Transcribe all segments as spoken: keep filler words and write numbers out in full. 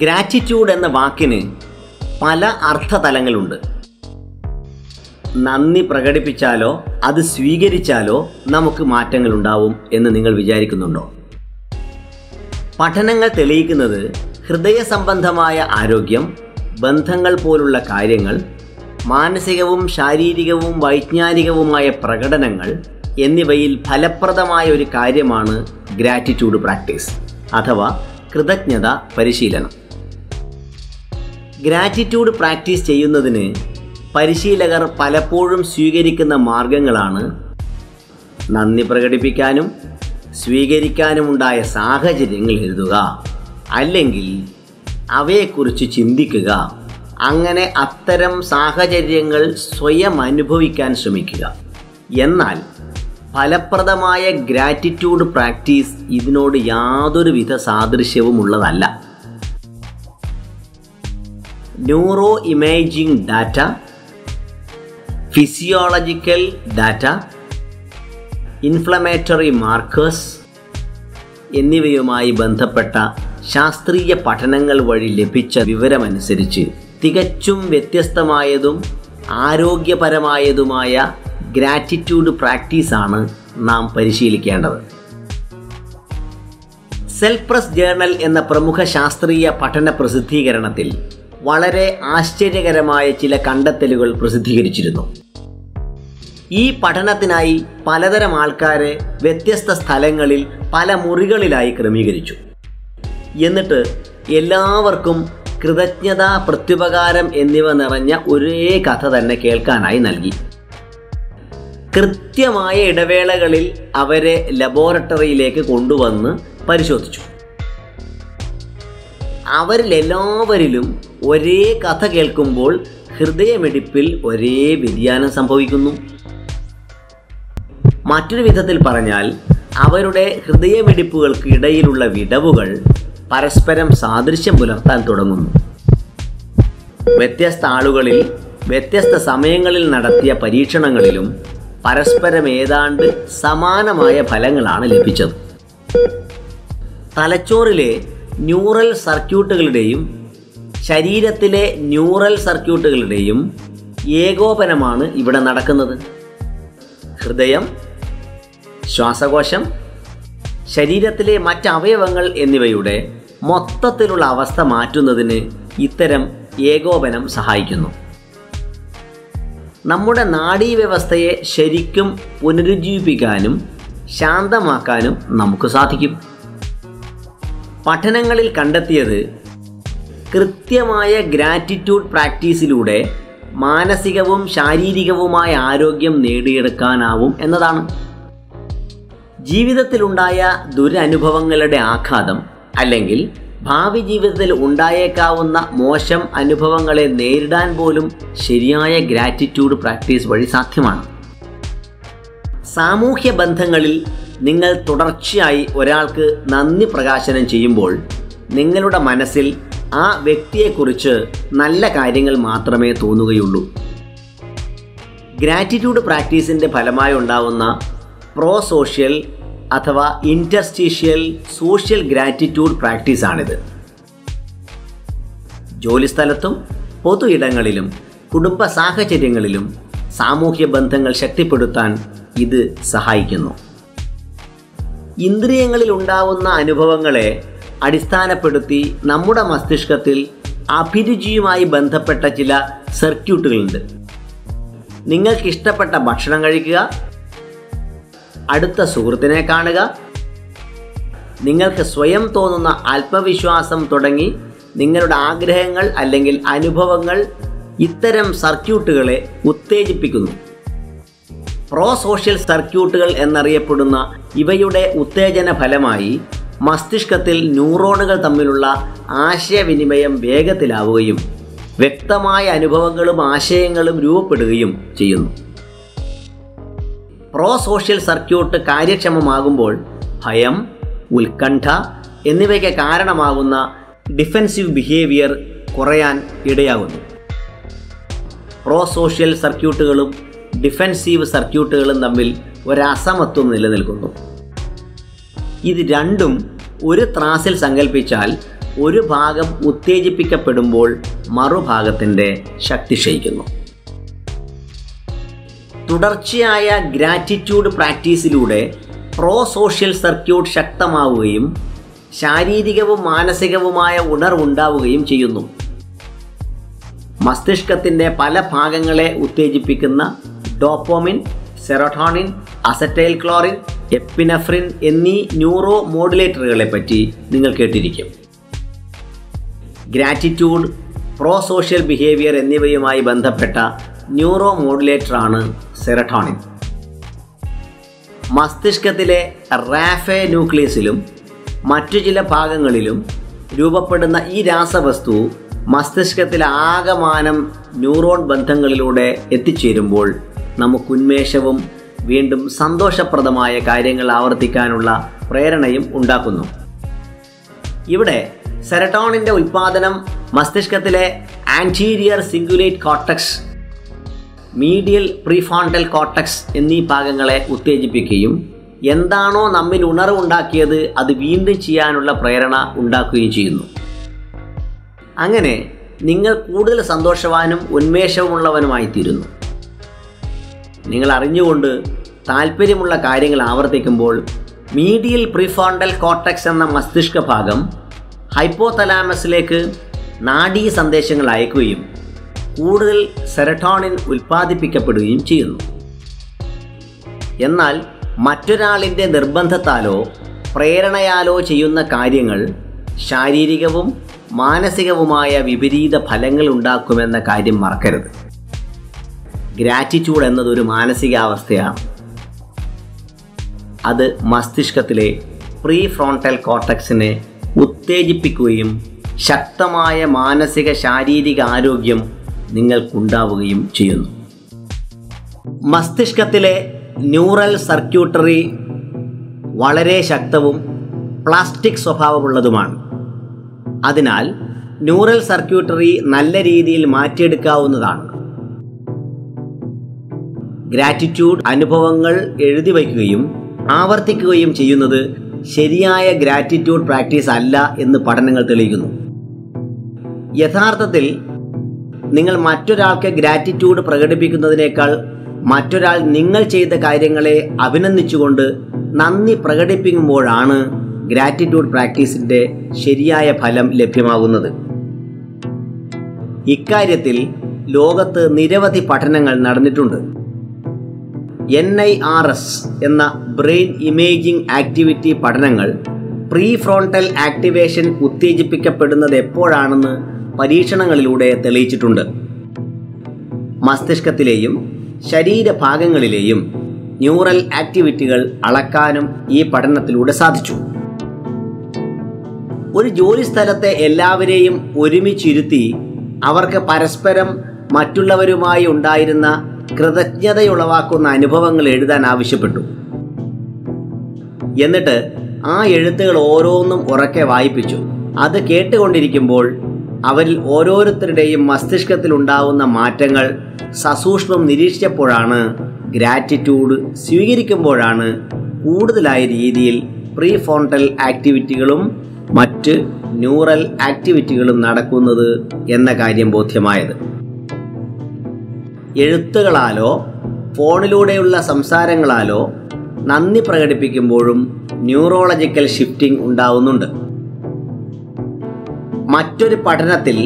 Gratitude എന്ന വാക്കിന് പല അർത്ഥതലങ്ങളുണ്ട്. നന്ദി പ്രകടിപ്പിച്ചാലോ അത് സ്വീകരിച്ചാലോ നമുക്ക് മാറ്റങ്ങൾ ഉണ്ടാവും എന്ന് നിങ്ങൾ വിചാരിക്കുന്നുണ്ടോ? പഠനങ്ങൾ തെളിയിക്കുന്നത് ഹൃദയ സംബന്ധമായ ആരോഗ്യം, ബന്ധങ്ങൾ പോലുള്ള കാര്യങ്ങൾ, മാനസികവും ശാരീരികവും വൈജ്ഞാനികവുമായ പ്രകടനങ്ങൾ എന്നിവയിൽ ഫലപ്രദമായ ഒരു കാര്യമാണ് ഗ്രാറ്റിറ്റ്യൂഡ് പ്രാക്ടീസ് അഥവാ കൃതജ്ഞത പരിശീലനം. ഗ്രാറ്റിറ്റ്യൂഡ് പ്രാക്ടീസ് ചെയ്യുന്നതിന് പരിശീലകർ പലപ്പോഴും സ്വീകരിക്കുന്ന മാർഗങ്ങളാണ് നന്ദി പ്രകടിപ്പിക്കാനും സ്വീകരിക്കാനുമുണ്ടായ സാഹചര്യങ്ങൾ എഴുതുക, അല്ലെങ്കിൽ അവയെക്കുറിച്ച് ചിന്തിക്കുക. അങ്ങനെ അത്തരം സാഹചര്യങ്ങൾ സ്വയം അനുഭവിക്കാൻ ശ്രമിക്കുക. എന്നാൽ ഫലപ്രദമായ ഗ്രാറ്റിറ്റ്യൂഡ് പ്രാക്ടീസ് ഇതിനോട് യാതൊരുവിധ സാദൃശ്യവുമുള്ളതല്ല. Neuro imaging data, physiological data, inflammatory markers എന്നിവയുമായി ബന്ധപ്പെട്ട ശാസ്ത്രീയ പഠനങ്ങൾ വഴി ലഭിച്ച വിവരമനുസരിച്ച് തികച്ചും വ്യത്യസ്തമായതും ആരോഗ്യപരമായതുമായ ഗ്രാറ്റിറ്റ്യൂഡ് പ്രാക്ടീസാണ് നാം പരിശീലിക്കേണ്ടത്. സെൽഫ് പ്രസ് ജേർണൽ എന്ന പ്രമുഖ ശാസ്ത്രീയ പഠന പ്രസിദ്ധീകരണത്തിൽ വളരെ ആശ്ചര്യകരമായ ചില കണ്ടെത്തലുകൾ പ്രസിദ്ധീകരിച്ചിരുന്നു. ഈ പഠനത്തിനായി പലതരം ആൾക്കാരെ വ്യത്യസ്ത സ്ഥലങ്ങളിൽ പല മുറികളിലായി ക്രമീകരിച്ചു. എന്നിട്ട് എല്ലാവർക്കും കൃതജ്ഞത, പ്രത്യുപകാരം എന്നിവ നിറഞ്ഞ ഒരേ കഥ തന്നെ കേൾക്കാനായി നൽകി. കൃത്യമായ ഇടവേളകളിൽ അവരെ ലബോറട്ടറിയിലേക്ക് കൊണ്ടുവന്ന് പരിശോധിച്ചു. അവരിലെല്ലാവരിലും ഒരേ കഥ കേൾക്കുമ്പോൾ ഹൃദയമിടിപ്പിൽ ഒരേ വ്യതിയാനം സംഭവിക്കുന്നു. മറ്റൊരു വിധത്തിൽ പറഞ്ഞാൽ അവരുടെ ഹൃദയമിടിപ്പുകൾക്ക് ഇടയിലുള്ള വിടവുകൾ പരസ്പരം സാദൃശ്യം പുലർത്താൻ തുടങ്ങുന്നു. വ്യത്യസ്ത ആളുകളിൽ വ്യത്യസ്ത സമയങ്ങളിൽ നടത്തിയ പരീക്ഷണങ്ങളിലും പരസ്പരം ഏതാണ്ട് സമാനമായ ഫലങ്ങളാണ് ലഭിച്ചത്. തലച്ചോറിലെ ന്യൂറൽ സർക്യൂട്ടുകളുടെയും ശരീരത്തിലെ ന്യൂറൽ സർക്യൂട്ടുകളുടെയും ഏകോപനമാണ് ഇവിടെ നടക്കുന്നത്. ഹൃദയം, ശ്വാസകോശം, ശരീരത്തിലെ മറ്റവയവങ്ങൾ എന്നിവയുടെ മൊത്തത്തിലുള്ള അവസ്ഥ മാറ്റുന്നതിന് ഇത്തരം ഏകോപനം സഹായിക്കുന്നു. നമ്മുടെ നാഡീവ്യവസ്ഥയെ ശരിക്കും പുനരുജ്ജീവിപ്പിക്കാനും ശാന്തമാക്കാനും നമുക്ക് സാധിക്കും. പഠനങ്ങളിൽ കണ്ടെത്തിയത് കൃത്യമായ ഗ്രാറ്റിറ്റ്യൂഡ് പ്രാക്ടീസിലൂടെ മാനസികവും ശാരീരികവുമായ ആരോഗ്യം നേടിയെടുക്കാനാവും എന്നതാണ്. ജീവിതത്തിലുണ്ടായ ദുരനുഭവങ്ങളുടെ ആഘാതം അല്ലെങ്കിൽ ഭാവി ജീവിതത്തിൽ ഉണ്ടായേക്കാവുന്ന മോശം അനുഭവങ്ങളെ നേരിടാൻ പോലും ശരിയായ ഗ്രാറ്റിറ്റ്യൂഡ് പ്രാക്ടീസ് വഴി സാധ്യമാണ്. സാമൂഹ്യ ബന്ധങ്ങളിൽ നിങ്ങൾ തുടർച്ചയായി ഒരാൾക്ക് നന്ദി പ്രകാശനം ചെയ്യുമ്പോൾ നിങ്ങളുടെ മനസ്സിൽ ആ വ്യക്തിയെക്കുറിച്ച് നല്ല കാര്യങ്ങൾ മാത്രമേ തോന്നുകയുള്ളൂ. ഗ്രാറ്റിറ്റ്യൂഡ് പ്രാക്ടീസിൻ്റെ ഫലമായി ഉണ്ടാവുന്ന പ്രോസോഷ്യൽ അഥവാ ഇൻറ്റർസ്റ്റീഷ്യൽ സോഷ്യൽ ഗ്രാറ്റിറ്റ്യൂഡ് പ്രാക്ടീസാണിത്. ജോലിസ്ഥലത്തും പൊതു ഇടങ്ങളിലും കുടുംബ സാഹചര്യങ്ങളിലും സാമൂഹ്യ ബന്ധങ്ങൾ ശക്തിപ്പെടുത്താൻ ഇത് സഹായിക്കുന്നു. ഇന്ദ്രിയങ്ങളിൽ ഉണ്ടാവുന്ന അനുഭവങ്ങളെ അടിസ്ഥാനപ്പെടുത്തി നമ്മുടെ മസ്തിഷ്കത്തിൽ അഭിരുചിയുമായി ബന്ധപ്പെട്ട ചില സർക്യൂട്ടുകളുണ്ട്. നിങ്ങൾക്കിഷ്ടപ്പെട്ട ഭക്ഷണം കഴിക്കുക, അടുത്ത സുഹൃത്തിനെ കാണുക, നിങ്ങൾക്ക് സ്വയം തോന്നുന്ന ആത്മവിശ്വാസം തുടങ്ങി നിങ്ങളുടെ ആഗ്രഹങ്ങൾ അല്ലെങ്കിൽ അനുഭവങ്ങൾ ഇത്തരം സർക്യൂട്ടുകളെ ഉത്തേജിപ്പിക്കുന്നു. പ്രോസോഷ്യൽ സർക്യൂട്ടുകൾ എന്നറിയപ്പെടുന്ന ഇവയുടെ ഉത്തേജന ഫലമായി മസ്തിഷ്കത്തിൽ ന്യൂറോണുകൾ തമ്മിലുള്ള ആശയവിനിമയം വേഗത്തിലാവുകയും വ്യക്തമായ അനുഭവങ്ങളും ആശയങ്ങളും രൂപപ്പെടുകയും ചെയ്യുന്നു. പ്രോസോഷ്യൽ സർക്യൂട്ട് കാര്യക്ഷമമാകുമ്പോൾ ഭയം, ഉത്കണ്ഠ എന്നിവയ്ക്ക് കാരണമാകുന്ന ഡിഫെൻസീവ് ബിഹേവിയർ കുറയാൻ ഇടയാകുന്നു. പ്രോസോഷ്യൽ സർക്യൂട്ടുകളും ഡിഫെൻസീവ് സർക്യൂട്ടുകളും തമ്മിൽ ഒരസമത്വം നിലനിൽക്കുന്നു. ഇത് രണ്ടും ഒരു ത്രാസിൽ സങ്കല്പിച്ചാൽ ഒരു ഭാഗം ഉത്തേജിപ്പിക്കപ്പെടുമ്പോൾ മറുഭാഗത്തിൻ്റെ ശക്തി ക്ഷയിക്കുന്നു. തുടർച്ചയായ ഗ്രാറ്റിറ്റ്യൂഡ് പ്രാക്ടീസിലൂടെ പ്രോസോഷ്യൽ സർക്യൂട്ട് ശക്തമാവുകയും ശാരീരികവും മാനസികവുമായ ഉണർവുണ്ടാവുകയും ചെയ്യുന്നു. മസ്തിഷ്കത്തിൻ്റെ പല ഭാഗങ്ങളെ ഉത്തേജിപ്പിക്കുന്ന dopamine, serotonin, acetyl chlorine, epinephrine എന്നീ ന്യൂറോ മോഡുലേറ്ററുകളെ പറ്റി നിങ്ങൾ കേട്ടിരിക്കും. ഗ്രാറ്റിറ്റ്യൂഡ്, പ്രോസോഷ്യൽ ബിഹേവിയർ എന്നിവയുമായി ബന്ധപ്പെട്ട ന്യൂറോ മോഡുലേറ്ററാണ് സെറോട്ടോണിൻ. മസ്തിഷ്കത്തിലെ റാഫെ ന്യൂക്ലിയസിലും മറ്റു ചില ഭാഗങ്ങളിലും രൂപപ്പെടുന്ന ഈ രാസവസ്തു മസ്തിഷ്കത്തിലെ ആകമാനം ന്യൂറോൺ ബന്ധങ്ങളിലൂടെ എത്തിച്ചേരുമ്പോൾ നമുക്കുന്മേഷവും വീണ്ടും സന്തോഷപ്രദമായ കാര്യങ്ങൾ ആവർത്തിക്കാനുള്ള പ്രേരണയും ഉണ്ടാക്കുന്നു. ഇവിടെ സെറോട്ടോണിൻ്റെ ഉൽപ്പാദനം മസ്തിഷ്കത്തിലെ anterior cingulate cortex, medial prefrontal cortex എന്നീ ഭാഗങ്ങളെ ഉത്തേജിപ്പിക്കുകയും എന്താണോ നമ്മിൽ ഉണർവുണ്ടാക്കിയത് അത് വീണ്ടും ചെയ്യാനുള്ള പ്രേരണ ഉണ്ടാക്കുകയും ചെയ്യുന്നു. അങ്ങനെ നിങ്ങൾ കൂടുതൽ സന്തോഷവാനും ഉന്മേഷവുമുള്ളവനുമായിത്തീരുന്നു. നിങ്ങൾ അറിഞ്ഞുകൊണ്ട് താല്പര്യമുള്ള കാര്യങ്ങൾ ആവർത്തിക്കുമ്പോൾ മീഡിയൽ പ്രീഫ്രോണ്ടൽ കോർട്ടക്സ് എന്ന മസ്തിഷ്ക ഭാഗം ഹൈപ്പോതലാമസിലേക്ക് നാഡീ സന്ദേശങ്ങൾ അയക്കുകയും കൂടുതൽ സെറോട്ടോണിൻ ഉൽപ്പാദിപ്പിക്കപ്പെടുകയും ചെയ്യുന്നു. എന്നാൽ മറ്റൊരാളിൻ്റെ നിർബന്ധത്താലോ പ്രേരണയാലോ ചെയ്യുന്ന കാര്യങ്ങൾ ശാരീരികവും മാനസികവുമായ വിപരീത ഫലങ്ങൾ ഉണ്ടാക്കുമെന്ന കാര്യം മറക്കരുത്. ഗ്രാറ്റിറ്റ്യൂഡ് എന്നതൊരു മാനസികാവസ്ഥയാണ്. അത് മസ്തിഷ്കത്തിലെ പ്രീ ഫ്രോണ്ടൽ കോർട്ടക്സിനെ ഉത്തേജിപ്പിക്കുകയും ശക്തമായ മാനസിക ശാരീരിക ആരോഗ്യം നിങ്ങൾക്കുണ്ടാവുകയും ചെയ്യുന്നു. മസ്തിഷ്കത്തിലെ ന്യൂറൽ സർക്യൂട്ടറി വളരെ ശക്തവും പ്ലാസ്റ്റിക് സ്വഭാവമുള്ളതുമാണ്. അതിനാൽ ന്യൂറൽ സർക്യൂട്ടറി നല്ല രീതിയിൽ മാറ്റിയെടുക്കാവുന്നതാണ്. ഗ്രാറ്റിറ്റ്യൂഡ് അനുഭവങ്ങൾ എഴുതി വയ്ക്കുകയും ആവർത്തിക്കുകയും ചെയ്യുന്നത് ശരിയായ ഗ്രാറ്റിറ്റ്യൂഡ് പ്രാക്ടീസ് അല്ല എന്ന് പഠനങ്ങൾ തെളിയിക്കുന്നു. യഥാർത്ഥത്തിൽ നിങ്ങൾ മറ്റൊരാൾക്ക് ഗ്രാറ്റിറ്റ്യൂഡ് പ്രകടിപ്പിക്കുന്നതിനേക്കാൾ മറ്റൊരാൾ നിങ്ങൾ ചെയ്ത കാര്യങ്ങളെ അഭിനന്ദിച്ചുകൊണ്ട് നന്ദി പ്രകടിപ്പിക്കുമ്പോഴാണ് ഗ്രാറ്റിറ്റ്യൂഡ് പ്രാക്ടീസിൻ്റെ ശരിയായ ഫലം ലഭ്യമാകുന്നത്. ഇക്കാര്യത്തിൽ ലോകത്ത് നിരവധി പഠനങ്ങൾ നടന്നിട്ടുണ്ട്. എൻ ഐ ആർ എസ് എന്ന ബ്രെയിൻ ഇമേജിംഗ് ആക്ടിവിറ്റി പഠനങ്ങൾ പ്രീ ഫ്രോണ്ടൽ ആക്ടിവേഷൻ ഉത്തേജിപ്പിക്കപ്പെടുന്നത് എപ്പോഴാണെന്ന് പരീക്ഷണങ്ങളിലൂടെ തെളിയിച്ചിട്ടുണ്ട്. മസ്തിഷ്കത്തിലെയും ശരീരഭാഗങ്ങളിലെയും ന്യൂറൽ ആക്ടിവിറ്റികൾ അളക്കാനും ഈ പഠനത്തിലൂടെ സാധിച്ചു. ഒരു ജോലിസ്ഥലത്തെ എല്ലാവരെയും ഒരുമിച്ചിരുത്തി അവർക്ക് പരസ്പരം മറ്റുള്ളവരുമായി ഉണ്ടായിരുന്ന കൃതജ്ഞതയുളവാക്കുന്ന അനുഭവങ്ങൾ എഴുതാൻ ആവശ്യപ്പെട്ടു. എന്നിട്ട് ആ എഴുത്തുകൾ ഓരോന്നും ഉറക്കെ വായിപ്പിച്ചു. അത് കേട്ടുകൊണ്ടിരിക്കുമ്പോൾ അവരിൽ ഓരോരുത്തരുടെയും മസ്തിഷ്കത്തിലുണ്ടാവുന്ന മാറ്റങ്ങൾ സസൂക്ഷ്മം നിരീക്ഷിച്ചപ്പോഴാണ്, ഗ്രാറ്റിറ്റ്യൂഡ് സ്വീകരിക്കുമ്പോഴാണ് കൂടുതലായ രീതിയിൽ പ്രീ ഫ്രോണ്ടൽ ആക്ടിവിറ്റികളും മറ്റ് ന്യൂറൽ ആക്ടിവിറ്റികളും നടക്കുന്നത് എന്ന കാര്യം ബോധ്യമായത്. എഴുത്തുകളാലോ ഫോണിലൂടെയുള്ള സംസാരങ്ങളാലോ നന്ദി പ്രകടിപ്പിക്കുമ്പോഴും ന്യൂറോളജിക്കൽ ഷിഫ്റ്റിംഗ് ഉണ്ടാവുന്നുണ്ട്. മറ്റൊരു പഠനത്തിൽ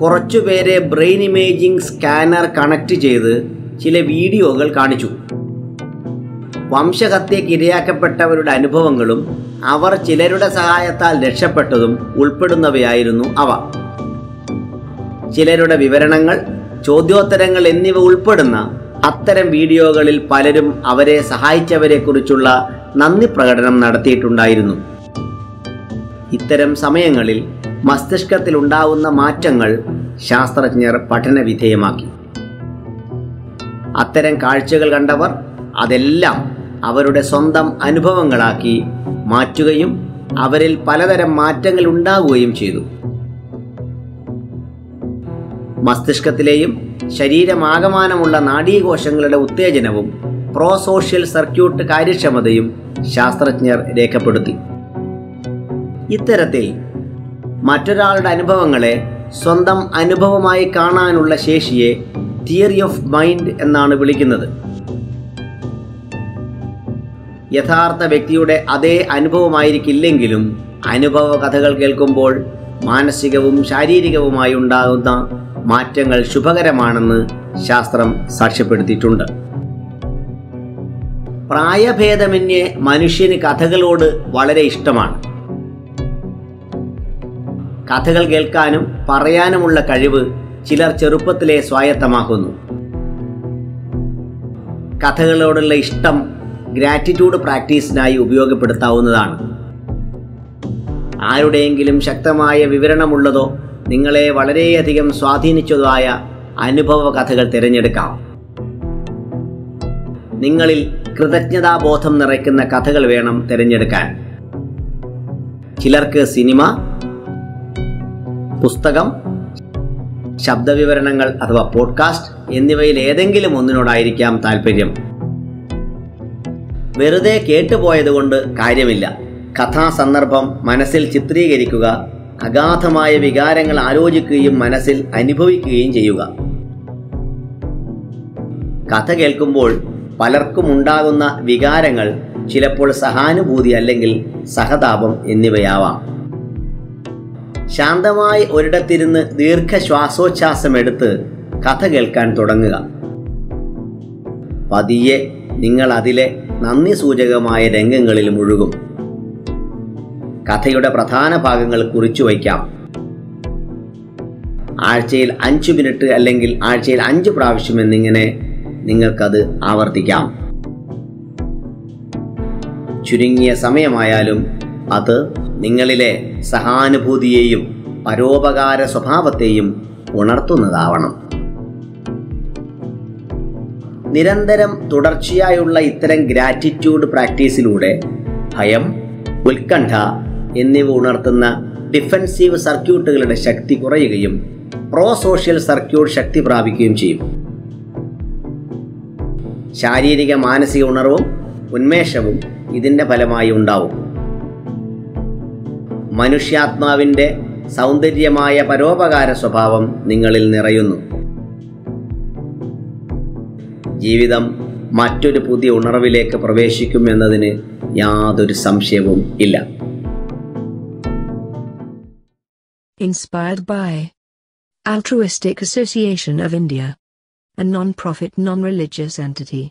കുറച്ചുപേരെ ബ്രെയിൻ ഇമേജിംഗ് സ്കാനർ കണക്ട് ചെയ്ത് ചില വീഡിയോകൾ കാണിച്ചു. വംശഹത്യയ്ക്ക് ഇരയാക്കപ്പെട്ടവരുടെ അനുഭവങ്ങളും അവർ ചിലരുടെ സഹായത്താൽ രക്ഷപ്പെട്ടതും ഉൾപ്പെടുന്നവയായിരുന്നു അവ. ചിലരുടെ വിവരണങ്ങൾ, ചോദ്യോത്തരങ്ങൾ എന്നിവ ഉൾപ്പെടുന്ന അത്തരം വീഡിയോകളിൽ പലരും അവരെ സഹായിച്ചവരെക്കുറിച്ചുള്ള നന്ദി പ്രകടനം നടത്തിയിട്ടുണ്ടായിരുന്നു. ഇത്തരം സമയങ്ങളിൽ മസ്തിഷ്കത്തിലുണ്ടാവുന്ന മാറ്റങ്ങൾ ശാസ്ത്രജ്ഞർ പഠനവിധേയമാക്കി. അത്തരം കാഴ്ചകൾ കണ്ടവർ അതെല്ലാം അവരുടെ സ്വന്തം അനുഭവങ്ങളാക്കി മാറ്റുകയും അവരിൽ പലതരം മാറ്റങ്ങൾ ഉണ്ടാവുകയും ചെയ്തു. മസ്തിഷ്കത്തിലെയും ശരീരമാകമാനമുള്ള നാഡീകോശങ്ങളുടെ ഉത്തേജനവും പ്രോസോഷ്യൽ സർക്യൂട്ട് കാര്യക്ഷമതയും ശാസ്ത്രജ്ഞർ രേഖപ്പെടുത്തി. ഇത്തരത്തിൽ മറ്റൊരാളുടെ അനുഭവങ്ങളെ സ്വന്തം അനുഭവമായി കാണാനുള്ള ശേഷിയെ തിയറി ഓഫ് മൈൻഡ് എന്നാണ് വിളിക്കുന്നത്. യഥാർത്ഥ വ്യക്തിയുടെ അതേ അനുഭവമായിരിക്കില്ലെങ്കിലും അനുഭവ കഥകൾ കേൾക്കുമ്പോൾ മാനസികവും ശാരീരികവുമായി ഉണ്ടാകുന്ന മാറ്റങ്ങൾ ശുഭകരമാണെന്ന് ശാസ്ത്രം സാക്ഷ്യപ്പെടുത്തിയിട്ടുണ്ട്. പ്രായഭേദമന്യേ മനുഷ്യന് കഥകളോട് വളരെ ഇഷ്ടമാണ്. കഥകൾ കേൾക്കാനും പറയാനുമുള്ള കഴിവ് ചിലർ ചെറുപ്പത്തിലെ സ്വായത്തമാക്കുന്നു. കഥകളോടുള്ള ഇഷ്ടം ഗ്രാറ്റിറ്റ്യൂഡ് പ്രാക്ടീസിനായി ഉപയോഗപ്പെടുത്താവുന്നതാണ്. ആരുടെയെങ്കിലും ശക്തമായ വിവരണമുള്ളതോ നിങ്ങളെ വളരെയധികം സ്വാധീനിച്ചതോ ആയ അനുഭവ കഥകൾ തിരഞ്ഞെടുക്കാം. നിങ്ങളിൽ കൃതജ്ഞതാബോധം നിറയ്ക്കുന്ന കഥകൾ വേണം തിരഞ്ഞെടുക്കാൻ. ചിലർക്ക് സിനിമ, പുസ്തകം, ശബ്ദവിവരണങ്ങൾ അഥവാ പോഡ്കാസ്റ്റ് എന്നിവയിൽ ഏതെങ്കിലും ഒന്നിനോടായിരിക്കാം താല്പര്യം. വെറുതെ കേട്ടുപോയതുകൊണ്ട് കാര്യമില്ല. കഥാസന്ദർഭം മനസ്സിൽ ചിത്രീകരിക്കുക, അഗാധമായ വികാരങ്ങൾ ആലോചിക്കുകയും മനസ്സിൽ അനുഭവിക്കുകയും ചെയ്യുക. കഥ കേൾക്കുമ്പോൾ പലർക്കും ഉണ്ടാകുന്ന വികാരങ്ങൾ ചിലപ്പോൾ സഹാനുഭൂതി അല്ലെങ്കിൽ സഹതാപം എന്നിവയാവാം. ശാന്തമായി ഒരിടത്തിരുന്ന് ദീർഘശ്വാസോച്ഛ്വാസമെടുത്ത് കഥ കേൾക്കാൻ തുടങ്ങുക. പതിയെ നിങ്ങൾ അതിലെ നന്ദി സൂചകമായ രംഗങ്ങളിൽ മുഴുകും. കഥയുടെ പ്രധാന ഭാഗങ്ങൾ കുറിച്ചു വയ്ക്കാം. ആഴ്ചയിൽ അഞ്ചു മിനിറ്റ് അല്ലെങ്കിൽ ആഴ്ചയിൽ അഞ്ചു പ്രാവശ്യം എന്നിങ്ങനെ നിങ്ങൾക്കത് ആവർത്തിക്കാം. ചുരുങ്ങിയ സമയമായാലും അത് നിങ്ങളിലെ സഹാനുഭൂതിയെയും പരോപകാര സ്വഭാവത്തെയും ഉണർത്തുന്നതാവണം. നിരന്തരം തുടർച്ചയായുള്ള ഇത്തരം ഗ്രാറ്റിറ്റ്യൂഡ് പ്രാക്ടീസിലൂടെ ഭയം, ഉത്കണ്ഠ എന്നിവ ഉണർത്തുന്ന ഡിഫെൻസീവ് സർക്യൂട്ടുകളുടെ ശക്തി കുറയുകയും പ്രോസോഷ്യൽ സർക്യൂട്ട് ശക്തി പ്രാപിക്കുകയും ചെയ്യും. ശാരീരിക മാനസിക ഉണർവും ഉന്മേഷവും ഇതിൻ്റെ ഫലമായി ഉണ്ടാവും. മനുഷ്യാത്മാവിൻ്റെ സൗന്ദര്യമായ പരോപകാര സ്വഭാവം നിങ്ങളിൽ നിറയുന്നു. ജീവിതം മറ്റൊരു പുതിയ ഉണർവിലേക്ക് പ്രവേശിക്കും എന്നതിന് യാതൊരു സംശയവും ഇല്ല. Inspired by Altruistic Association of India, a non-profit non-religious entity.